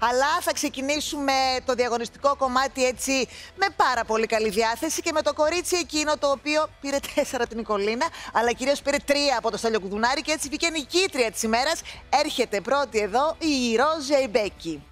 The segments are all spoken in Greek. αλλά θα ξεκινήσουμε το διαγωνιστικό κομμάτι έτσι με πάρα πολύ καλή διάθεση και με το κορίτσι εκείνο το οποίο πήρε 4 την Νικολίνα, αλλά κυρίως πήρε 3 από το Στέλιο Κουδουνάρη και έτσι βγήκε νικήτρια της ημέρας. Έρχεται πρώτη εδώ η Ρόζια Μπέκη.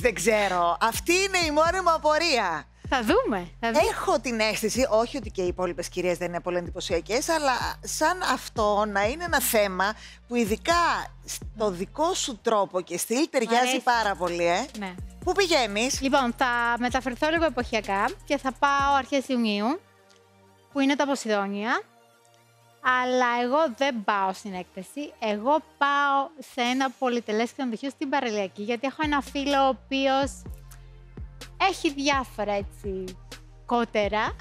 Δεν ξέρω. Αυτή είναι η μόνη μου απορία. Θα δούμε. Έχω την αίσθηση, όχι ότι και οι υπόλοιπες κυρίες δεν είναι πολύ εντυπωσιακές, αλλά σαν αυτό να είναι ένα θέμα που ειδικά στο δικό σου τρόπο και στυλ ταιριάζει πάρα πολύ. Ναι. Πού πηγαίνεις? Λοιπόν, θα μεταφερθώ λίγο εποχιακά και θα πάω αρχές Ιουνίου, που είναι τα Ποσειδόνια. Αλλά εγώ δεν πάω στην έκθεση. Εγώ πάω σε ένα πολυτελές ξενοδοχείο στην Παραλιακή, γιατί έχω ένα φίλο ο οποίος έχει διάφορα έτσι κότερα.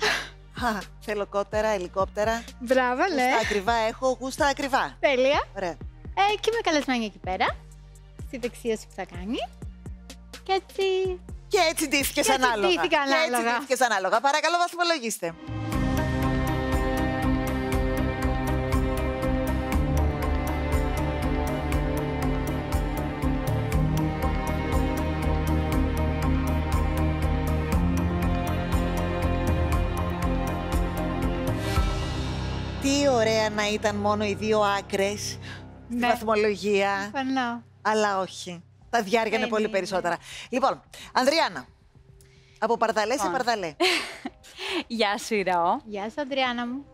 Θέλω κότερα, ελικόπτερα. Μπράβο, λε. Γούστα ακριβά έχω, γούστα ακριβά. Τέλεια. Ωραία. Και είμαι καλεσμένη εκεί πέρα, στη δεξίωση που θα κάνει. Και έτσι. Και έτσι ντύθηκες ανάλογα. Παρακαλώ, βαθμολογήστε. Τι ωραία να ήταν μόνο οι δύο άκρες, ναι, στη βαθμολογία, φανώ, αλλά όχι. Τα διάρκανε πολύ περισσότερα. Λοιπόν, Ανδριάνα, από Παρδαλέ σε Παρδαλέ. Γεια σου, Ηρώ. Γεια σου, Ανδριάνα μου.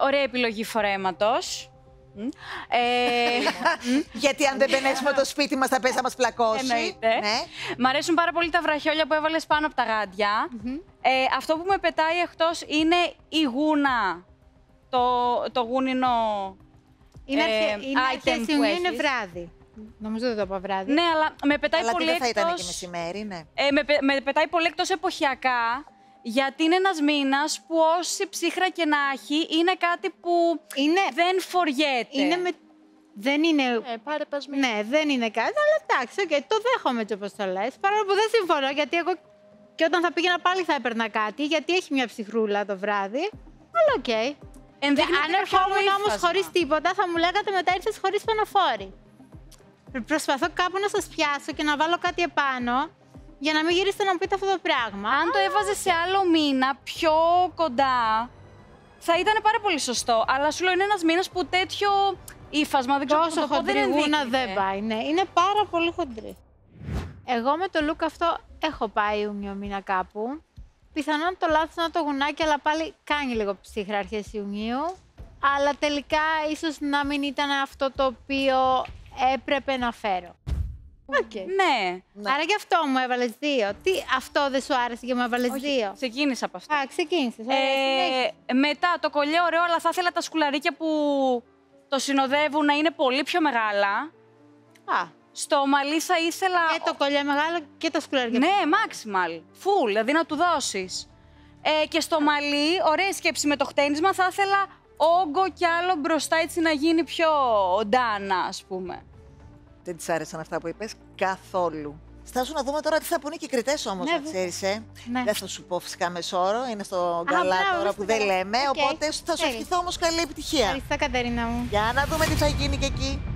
Ωραία επιλογή φορέματος. Γιατί αν δεν μπαινέσουμε το σπίτι μας θα πες να μας πλακώσει. Ναι. Μ' αρέσουν πάρα πολύ τα βραχιόλια που έβαλες πάνω από τα γάντια. Αυτό που με πετάει εκτός είναι η γούνα. Το γούνινο item που έχεις. Είναι βράδυ. Νομίζω δεν το είπα βράδυ. Ναι, αλλά με πετάει πολύ εκτός... Αλλά δεν θα ήταν και μεσημέρι, ναι. Με πετάει πολύ εκτός εποχιακά, γιατί είναι ένας μήνας που όση ψύχρα και να έχει, είναι κάτι που δεν φοριέται. Δεν είναι... Ναι, δεν είναι κάτι, αλλά εντάξει, το δέχομαι και όπως το λες. Παρόλο που δεν συμφωνώ, γιατί εγώ και όταν θα πήγαινα πάλι θα έπαιρνα κάτι, γιατί έχει μια ψυχρούλα το βράδυ, αλλά οκ. Αν ερχόμουν όμως χωρίς τίποτα, θα μου λέγατε μετά ήρθες χωρίς πανοφόρη. Προσπαθώ κάπου να σας πιάσω και να βάλω κάτι επάνω, για να μην γυρίσετε να μου πείτε αυτό το πράγμα. Αν το έβαζε σε άλλο μήνα, πιο κοντά, θα ήταν πάρα πολύ σωστό. Αλλά σου λέω, είναι ένας μήνας που τέτοιο ύφασμα, δεν ξέρω το πω, δεν ενδείκνεται. Δεν πάει, ναι. Είναι πάρα πολύ χοντρή. Εγώ με το look αυτό έχω πάει μια μήνα κάπου. Πιθανόν το λάθος να το γουνάκι, αλλά πάλι κάνει λίγο ψύχρα αρχές Ιουνίου. Αλλά τελικά ίσως να μην ήταν αυτό το οποίο έπρεπε να φέρω. Ναι. Άρα γι' αυτό μου έβαλες 2. Τι, αυτό δεν σου άρεσε και μου έβαλες 2. Ξεκίνησα από αυτό. Ξεκίνησες. Μετά το κολλιό ωραίο, αλλά θα ήθελα τα σκουλαρίκια που το συνοδεύουν να είναι πολύ πιο μεγάλα. Στο μαλλί θα ήθελα... Και το κολλιό μεγάλο και τα σκουλαριά. Ναι, maximal. Full, δηλαδή να του δώσεις. Και στο μαλλί, ωραία σκέψη με το χτένισμα, θα ήθελα όγκο κι άλλο μπροστά, έτσι να γίνει πιο ντάνα, ας πούμε. Δεν της άρεσαν αυτά που είπες καθόλου. Στάσου να δούμε τώρα τι θα πούνε και οι κριτές όμως, να ξέρεις. Δεν θα σου πω φυσικά μεσόρο, είναι στο καλά τώρα που δεν λέμε, οπότε θα σου ευχηθώ όμως καλή επιτυχία. Ευχαριστώ, Κατερίνα μου. Για να δούμε τι θα γίνει και εκεί.